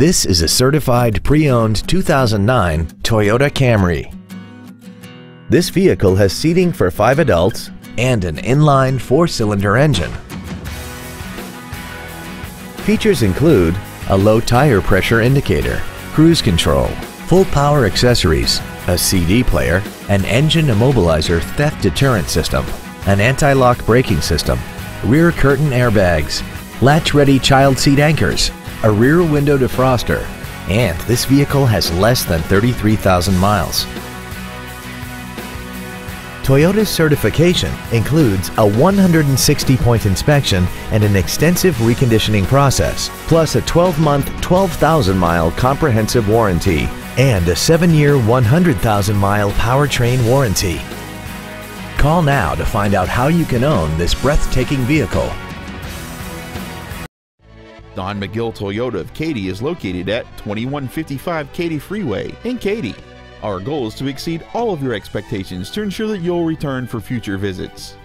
This is a certified pre-owned 2009 Toyota Camry. This vehicle has seating for 5 adults and an inline 4-cylinder engine. Features include a low tire pressure indicator, cruise control, full power accessories, a CD player, an engine immobilizer theft deterrent system, an anti-lock braking system, rear curtain airbags, latch-ready child seat anchors, a rear window defroster, and this vehicle has less than 33,000 miles. Toyota's certification includes a 160-point inspection and an extensive reconditioning process, plus a 12-month, 12,000-mile comprehensive warranty and a 7-year, 100,000-mile powertrain warranty. Call now to find out how you can own this breathtaking vehicle. Don McGill Toyota of Katy is located at 2155 Katy Freeway in Katy. Our goal is to exceed all of your expectations to ensure that you'll return for future visits.